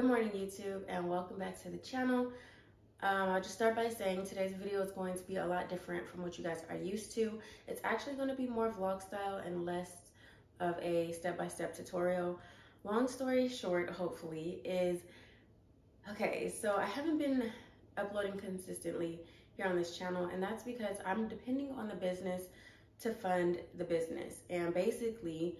Good morning, YouTube, and welcome back to the channel. I'll just start by saying today's video is going to be a lot different from what you guys are used to. It's actually going to be more vlog style and less of a step-by-step tutorial. Long story short, hopefully, is okay, so I haven't been uploading consistently here on this channel, and that's because I'm depending on the business to fund the business. And basically,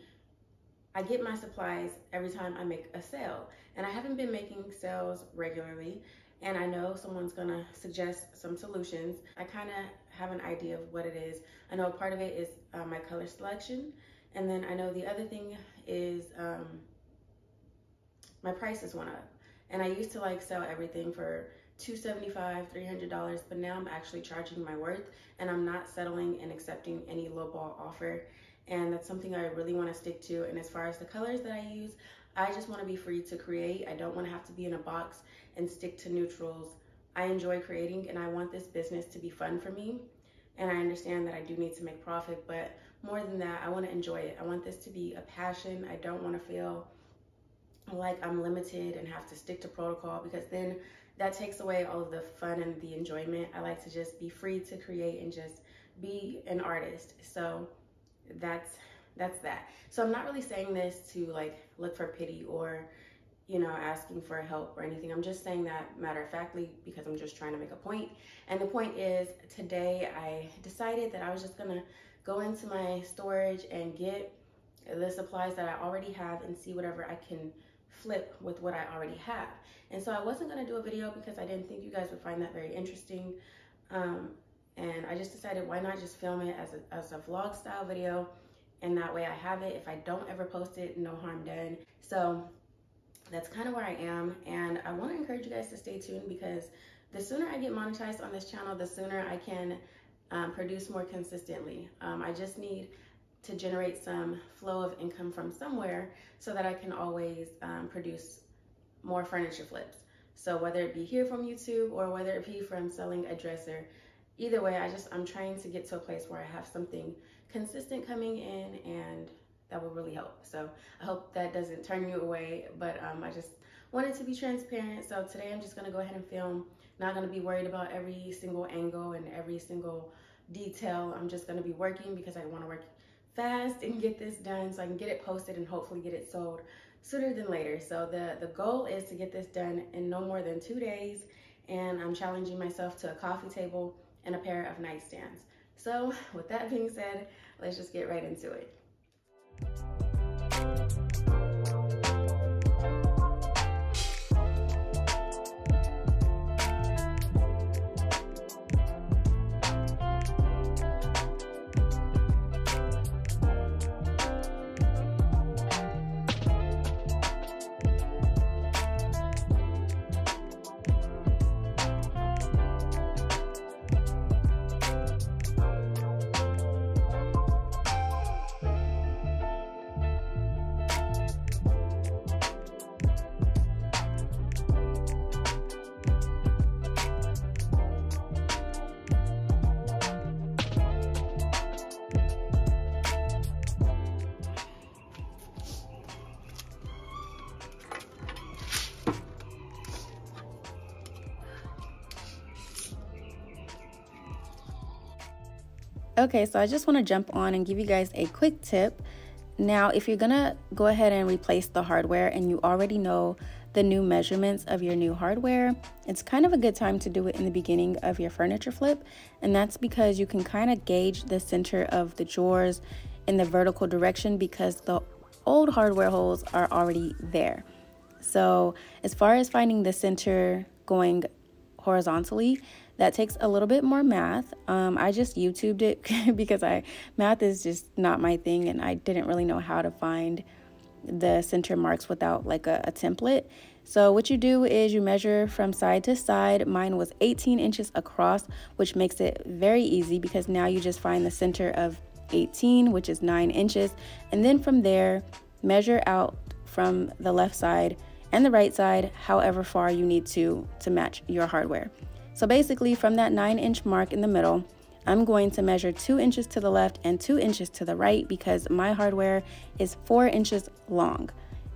I get my supplies every time I make a sale, and I haven't been making sales regularly, and I know someone's gonna suggest some solutions. I kind of have an idea of what it is. I know a part of it is my color selection, and then I know the other thing is my prices went up, and I used to like sell everything for $275, $300, but now I'm actually charging my worth, and I'm not settling and accepting any lowball offer. And that's something I really want to stick to. And as far as the colors that I use, I just want to be free to create. I don't want to have to be in a box and stick to neutrals. I enjoy creating, and I want this business to be fun for me. And I understand that I do need to make profit, but more than that, I want to enjoy it. I want this to be a passion. I don't want to feel like I'm limited and have to stick to protocol, because then that takes away all of the fun and the enjoyment. I like to just be free to create and just be an artist. So that's that. So I'm not really saying this to like look for pity or, you know, asking for help or anything. I'm just saying that matter of factly because I'm just trying to make a point. And the point is, today I decided that I was just gonna go into my storage and get the supplies that I already have and see whatever I can flip with what I already have. And so I wasn't gonna do a video because I didn't think you guys would find that very interesting. And I just decided, why not just film it as a vlog style video, and that way I have it. If I don't ever post it, no harm done. So that's kind of where I am, and I want to encourage you guys to stay tuned, because the sooner I get monetized on this channel, the sooner I can produce more consistently. I just need to generate some flow of income from somewhere so that I can always produce more furniture flips. So whether it be here from YouTube or whether it be from selling a dresser, either way, I'm trying to get to a place where I have something consistent coming in, and that will really help. So I hope that doesn't turn you away, but I just wanted to be transparent. So today I'm just gonna go ahead and film. Not gonna be worried about every single angle and every single detail. I'm just gonna be working because I wanna work fast and get this done so I can get it posted and hopefully get it sold sooner than later. So the goal is to get this done in no more than 2 days, and I'm challenging myself to a coffee table and a pair of nightstands. So with that being said, let's just get right into it. Okay, so I just want to jump on and give you guys a quick tip. Now, if you're gonna go ahead and replace the hardware and you already know the new measurements of your new hardware, it's kind of a good time to do it in the beginning of your furniture flip. And that's because you can kind of gauge the center of the drawers in the vertical direction, because the old hardware holes are already there. So as far as finding the center going horizontally, that takes a little bit more math. I just YouTubed it because math is just not my thing, and I didn't really know how to find the center marks without like a template. So what you do is you measure from side to side. Mine was 18 inches across, which makes it very easy because now you just find the center of 18, which is 9 inches. And then from there, measure out from the left side and the right side, however far you need to match your hardware. So basically from that 9-inch mark in the middle, I'm going to measure 2 inches to the left and 2 inches to the right, because my hardware is 4 inches long.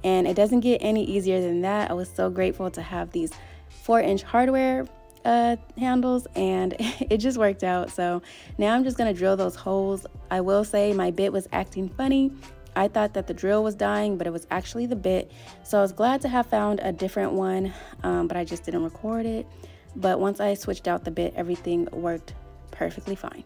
and it doesn't get any easier than that. I was so grateful to have these 4-inch hardware handles, and it just worked out. So now I'm just gonna drill those holes. I will say my bit was acting funny. I thought that the drill was dying, but it was actually the bit. So I was glad to have found a different one, but I just didn't record it. But once I switched out the bit, everything worked perfectly fine.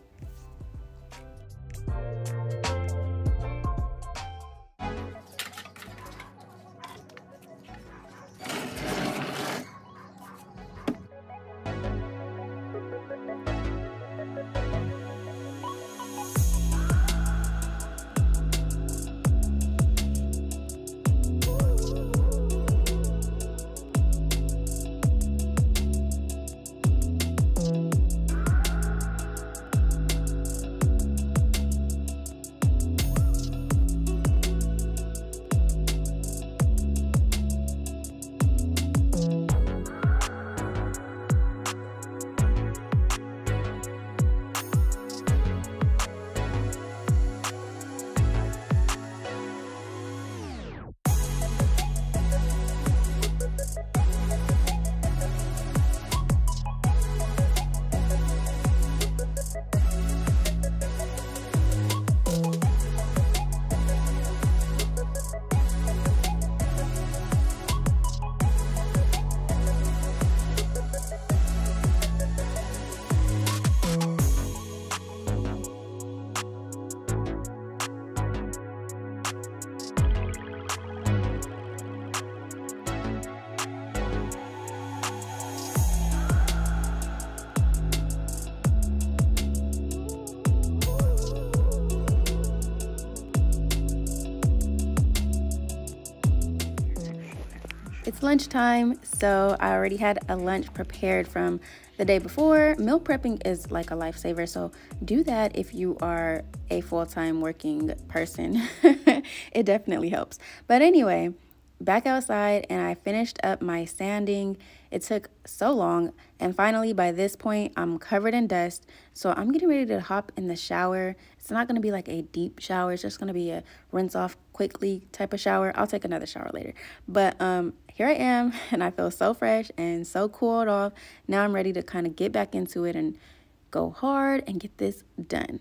It's lunchtime, so I already had a lunch prepared from the day before. Meal prepping is like a lifesaver, so do that if you are a full-time working person. It definitely helps. But anyway, back outside, and I finished up my sanding. It took so long, and finally by this point I'm covered in dust, so I'm getting ready to hop in the shower. It's not going to be like a deep shower, it's just going to be a rinse off quickly type of shower. I'll take another shower later, but here I am, and I feel so fresh and so cooled off. Now I'm ready to kind of get back into it and go hard and get this done.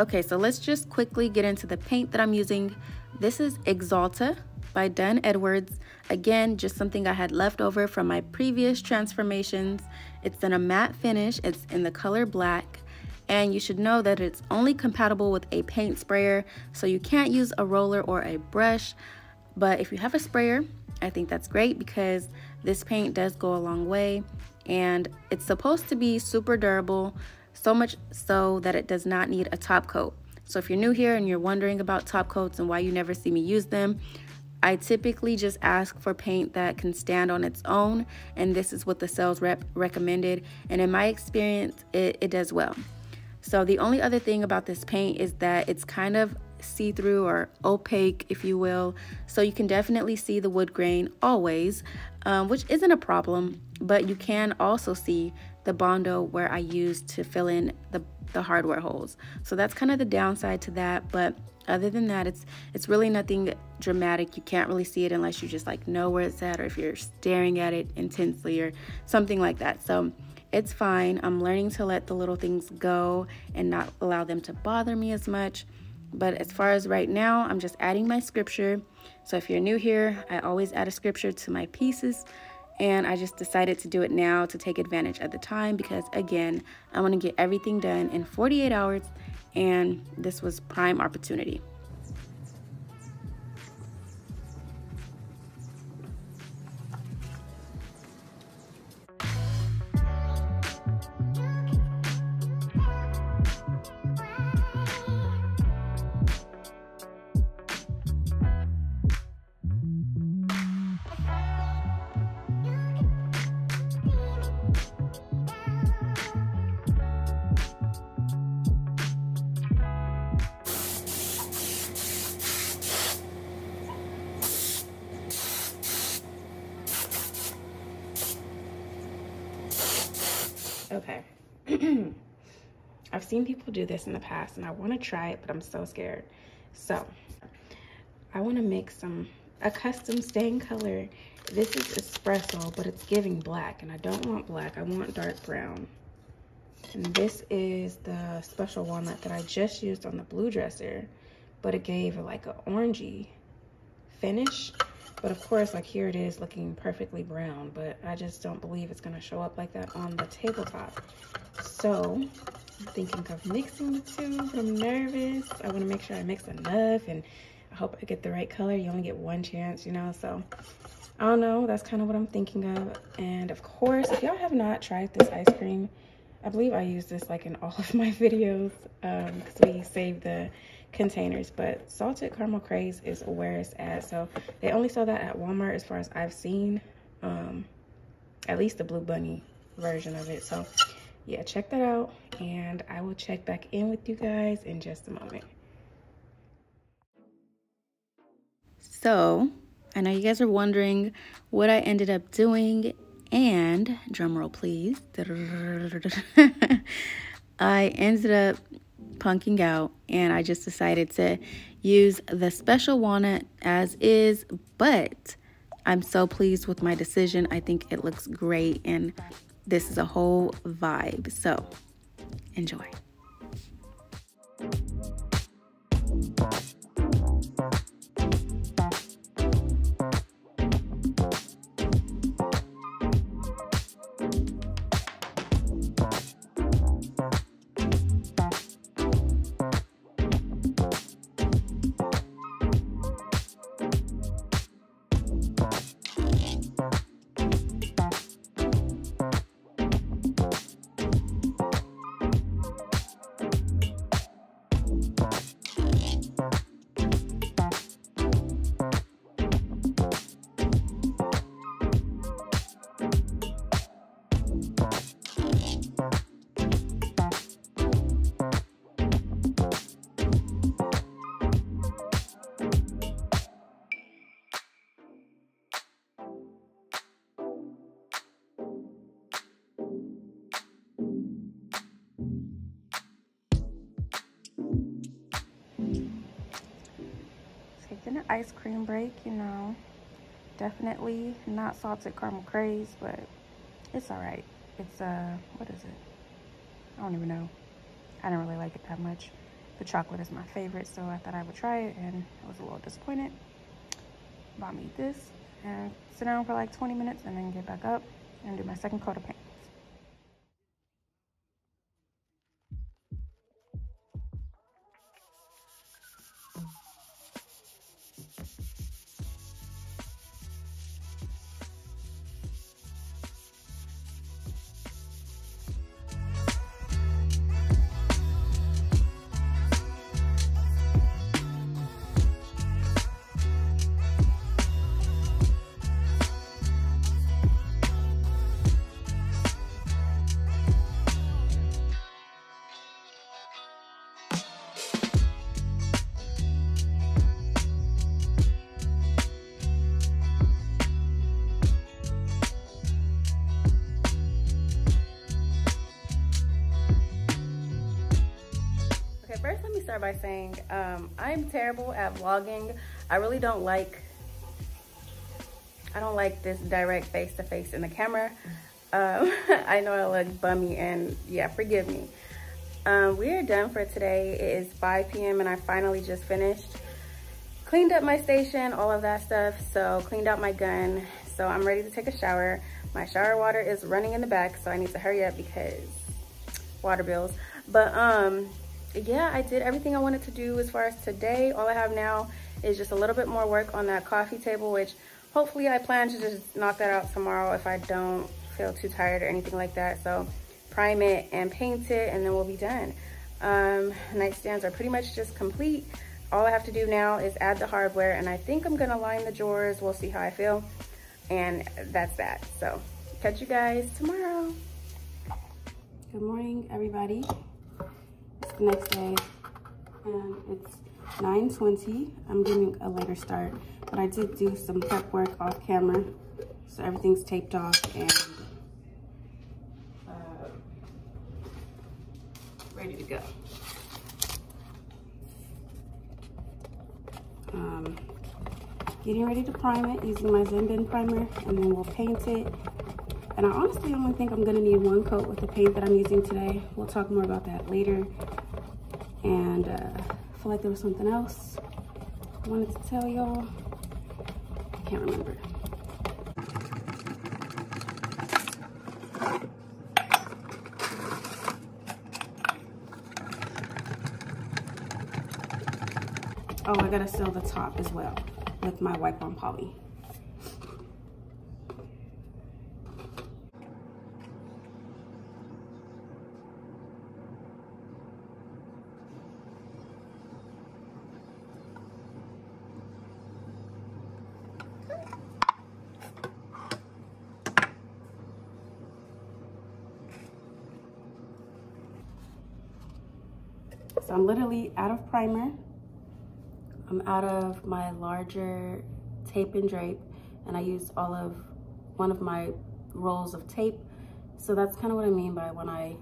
Okay, so let's just quickly get into the paint that I'm using. This is Exalta by Dunn Edwards. Again, just something I had left over from my previous transformations. It's in a matte finish. It's in the color black. And you should know that it's only compatible with a paint sprayer, so you can't use a roller or a brush. But if you have a sprayer, I think that's great because this paint does go a long way. And it's supposed to be super durable. So much so that it does not need a top coat. So if you're new here and you're wondering about top coats and why you never see me use them, I typically just ask for paint that can stand on its own, and this is what the sales rep recommended, and in my experience it does well. So the only other thing about this paint is that it's kind of see-through or opaque, if you will, so you can definitely see the wood grain always, which isn't a problem, but you can also see the Bondo where I used to fill in the hardware holes. So that's kind of the downside to that, but other than that, it's really nothing dramatic. You can't really see it unless you just like know where it's at, or if you're staring at it intensely or something like that. So It's fine. I'm learning to let the little things go and not allow them to bother me as much. But as far as right now, I'm just adding my scripture. So if you're new here, I always add a scripture to my pieces. And I just decided to do it now to take advantage of the time because, again, I want to get everything done in 48 hours. And this was prime opportunity. Okay, I've seen people do this in the past and I want to try it, but I'm so scared. So I want to make a custom stain color. This is espresso, but it's giving black and I don't want black. I want dark brown. And this is the special walnut that I just used on the blue dresser, but it gave like an orangey finish. But of course, like here it is looking perfectly brown, but I just don't believe it's gonna show up like that on the tabletop. So I'm thinking of mixing the two, but I'm nervous. I wanna make sure I mix enough and I hope I get the right color. You only get one chance, you know? So I don't know, that's kind of what I'm thinking of. And of course, if y'all have not tried this ice cream, I believe I use this like in all of my videos because we save the containers, but salted caramel craze is where it's at. So they only sell that at Walmart as far as I've seen, at least the Blue Bunny version of it. So yeah, check that out and I will check back in with you guys in just a moment. So I know you guys are wondering what I ended up doing, and drum roll please, I ended up punking out and I just decided to use the special walnut as is, but I'm so pleased with my decision. I think it looks great and this is a whole vibe, so enjoy. An ice cream break, you know, definitely not salted caramel craze, but it's all right. It's what is it? I don't even know. I didn't really like it that much. The chocolate is my favorite, so I thought I would try it and I was a little disappointed. But I'm gonna eat this and sit down for like 20 minutes and then get back up and do my second coat of paint. First, let me start by saying I'm terrible at vlogging. I really don't like this direct face-to-face in the camera. I know I look bummy, and yeah, forgive me. We are done for today. It is 5 p.m. and I finally just finished. Cleaned up my station, all of that stuff. So cleaned out my gun. So I'm ready to take a shower. My shower water is running in the back, so I need to hurry up because water bills. But yeah, I did everything I wanted to do as far as today. All I have now is just a little bit more work on that coffee table, which hopefully I plan to just knock that out tomorrow if I don't feel too tired or anything like that. So prime it and paint it, and then we'll be done. Nightstands are pretty much just complete. All I have to do now is add the hardware, and I think I'm gonna line the drawers. We'll see how I feel. And that's that. So catch you guys tomorrow. Good morning, everybody. It's the next day and it's 9:20. I'm doing a later start, but I did do some prep work off camera, so everything's taped off and ready to go. Getting ready to prime it using my Zenbin primer, and then we'll paint it. And I honestly only think I'm gonna need one coat with the paint that I'm using today. We'll talk more about that later. And I feel like there was something else I wanted to tell y'all. I can't remember. Oh, I gotta seal the top as well with my wipe on poly. So I'm literally out of primer. I'm out of my larger tape and drape, and I used all of one of my rolls of tape. So that's kind of what I mean by when I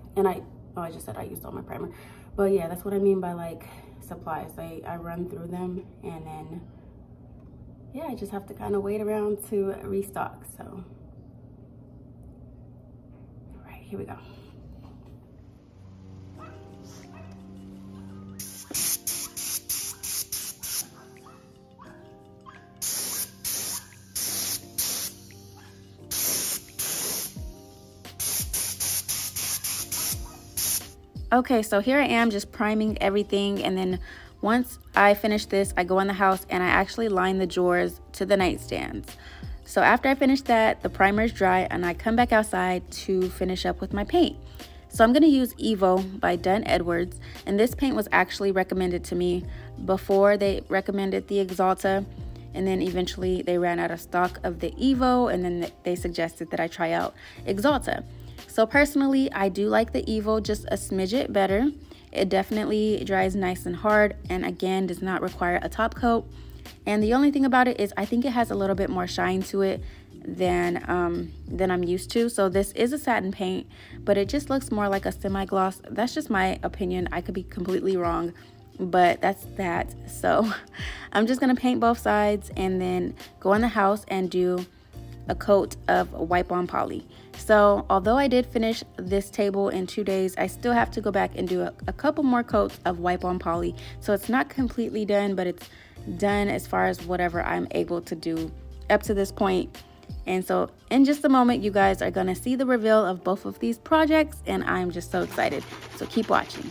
just said I used all my primer, but yeah, that's what I mean by like supplies. I run through them, and then yeah, I just have to kind of wait around to restock. So all right, here we go. Okay, so here I am just priming everything, and then once I finish this, I go in the house and I actually line the drawers to the nightstands. So after I finish that, the primer is dry and I come back outside to finish up with my paint. So I'm gonna use Evo by Dunn Edwards, and this paint was actually recommended to me before they recommended the Exalta, and then eventually they ran out of stock of the Evo, and then they suggested that I try out Exalta. So personally, I do like the Evo just a smidget better. It definitely dries nice and hard, and again, does not require a top coat. And the only thing about it is I think it has a little bit more shine to it than I'm used to. So this is a satin paint, but it just looks more like a semi-gloss. That's just my opinion. I could be completely wrong, but that's that. So I'm just gonna paint both sides and then go in the house and do a coat of wipe on poly. So although I did finish this table in 2 days, I still have to go back and do a couple more coats of wipe on poly. So it's not completely done, but it's done as far as whatever I'm able to do up to this point. And so in just a moment, you guys are gonna see the reveal of both of these projects, and I'm just so excited. So keep watching.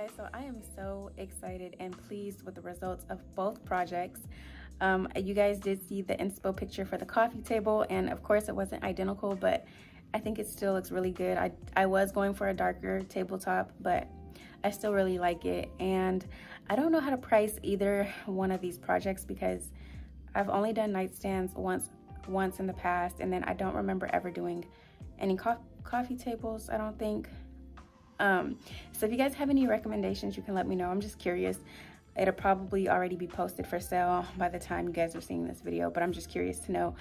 guys, so I am so excited and pleased with the results of both projects. You guys did see the inspo picture for the coffee table, and of course it wasn't identical, but I think it still looks really good. I was going for a darker tabletop, but I still really like it. And I don't know how to price either one of these projects because I've only done nightstands once in the past, and then I don't remember ever doing any coffee tables, I don't think. So if you guys have any recommendations, you can let me know. I'm just curious. It'll probably already be posted for sale by the time you guys are seeing this video, but I'm just curious to know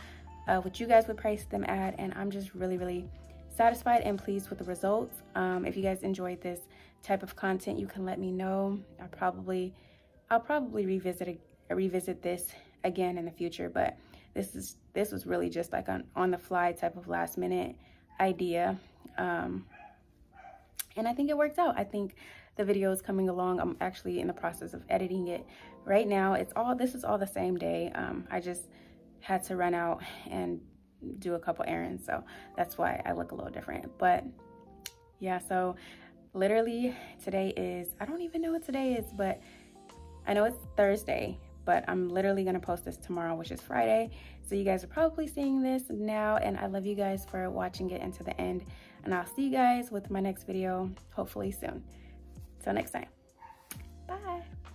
what you guys would price them at. And I'm just really satisfied and pleased with the results. If you guys enjoyed this type of content, you can let me know. I'll probably revisit this again in the future, but this was really just like on the fly type of last minute idea. And I think it worked out. I think the video is coming along. I'm actually in the process of editing it right now. This is all the same day. I just had to run out and do a couple errands, so that's why I look a little different. But yeah, so literally today is, I don't even know what today is, but I know it's Thursday, but I'm literally gonna post this tomorrow, which is Friday. So you guys are probably seeing this now, and I love you guys for watching it until the end. And I'll see you guys with my next video, hopefully soon. Till next time, bye.